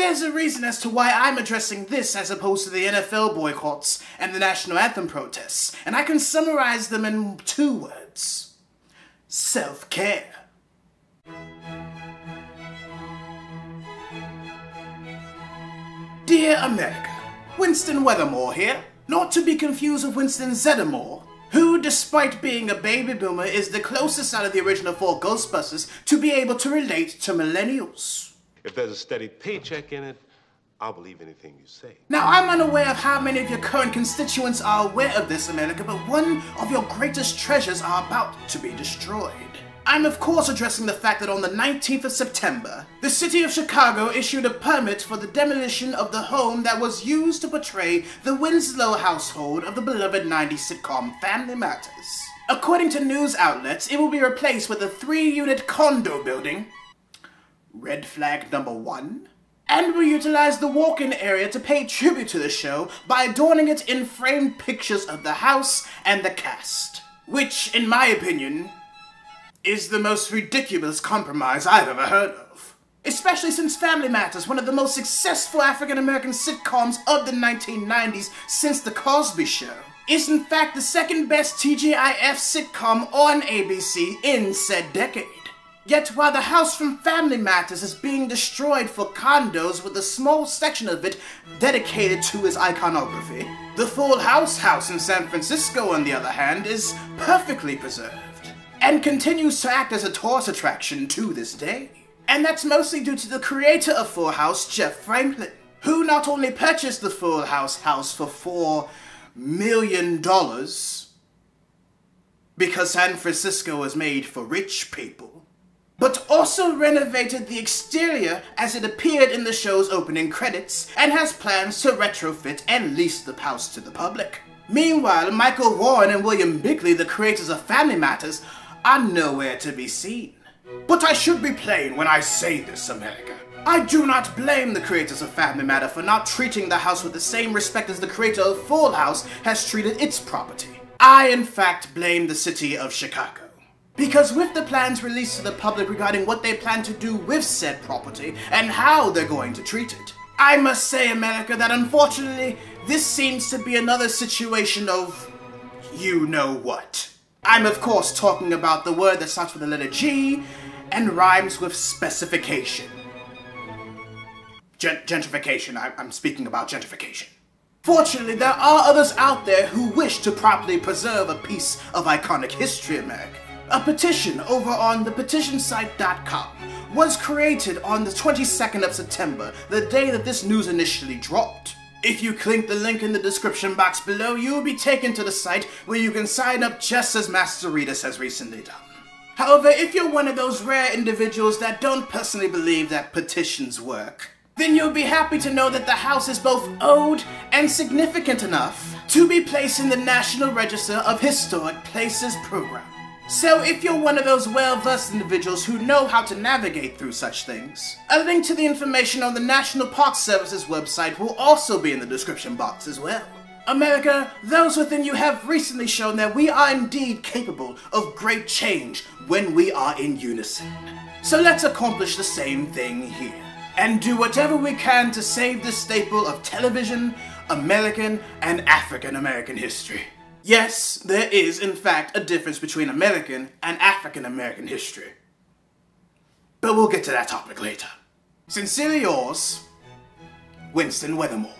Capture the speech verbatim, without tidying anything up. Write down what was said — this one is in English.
There's a reason as to why I'm addressing this as opposed to the N F L boycotts and the national anthem protests, and I can summarize them in two words. Self-care. Dear America, Winston Wethermoore here, not to be confused with Winston Zeddemore, who, despite being a baby boomer, is the closest out of the original four Ghostbusters to be able to relate to millennials. If there's a steady paycheck in it, I'll believe anything you say. Now, I'm unaware of how many of your current constituents are aware of this, America, but one of your greatest treasures are about to be destroyed. I'm of course addressing the fact that on the nineteenth of September, the city of Chicago issued a permit for the demolition of the home that was used to portray the Winslow household of the beloved nineties sitcom Family Matters. According to news outlets, it will be replaced with a three-unit condo building, red flag number one, and will utilize the walk-in area to pay tribute to the show by adorning it in framed pictures of the house and the cast. Which, in my opinion, is the most ridiculous compromise I've ever heard of. Especially since Family Matters, one of the most successful African-American sitcoms of the nineteen nineties since The Cosby Show, is in fact the second best T G I F sitcom on A B C in said decade. Yet while the house from Family Matters is being destroyed for condos with a small section of it dedicated to its iconography, the Full House house in San Francisco, on the other hand, is perfectly preserved, and continues to act as a tourist attraction to this day. And that's mostly due to the creator of Full House, Jeff Franklin, who not only purchased the Full House house for four million dollars, because San Francisco is made for rich people, but also renovated the exterior as it appeared in the show's opening credits, and has plans to retrofit and lease the house to the public. Meanwhile, Michael Warren and William Bickley, the creators of Family Matters, are nowhere to be seen. But I should be plain when I say this, America. I do not blame the creators of Family Matters for not treating the house with the same respect as the creator of Full House has treated its property. I, in fact, blame the city of Chicago. Because with the plans released to the public regarding what they plan to do with said property and how they're going to treat it, I must say, America, that unfortunately, this seems to be another situation of you know what. I'm of course talking about the word that starts with the letter G and rhymes with specification. Gent gentrification, I I'm speaking about gentrification. Fortunately, there are others out there who wish to properly preserve a piece of iconic history, America. A petition over on the petition site dot com was created on the twenty-second of September, the day that this news initially dropped. If you click the link in the description box below, you'll be taken to the site where you can sign up just as Master Reedus has recently done. However, if you're one of those rare individuals that don't personally believe that petitions work, then you'll be happy to know that the house is both old and significant enough to be placed in the National Register of Historic Places Program. So if you're one of those well-versed individuals who know how to navigate through such things, a link to the information on the National Park Service's website will also be in the description box as well. America, those within you have recently shown that we are indeed capable of great change when we are in unison. So let's accomplish the same thing here, and do whatever we can to save this staple of television, American and African-American history. Yes, there is, in fact, a difference between American and African-American history. But we'll get to that topic later. Sincerely yours, Winston Wethermoore.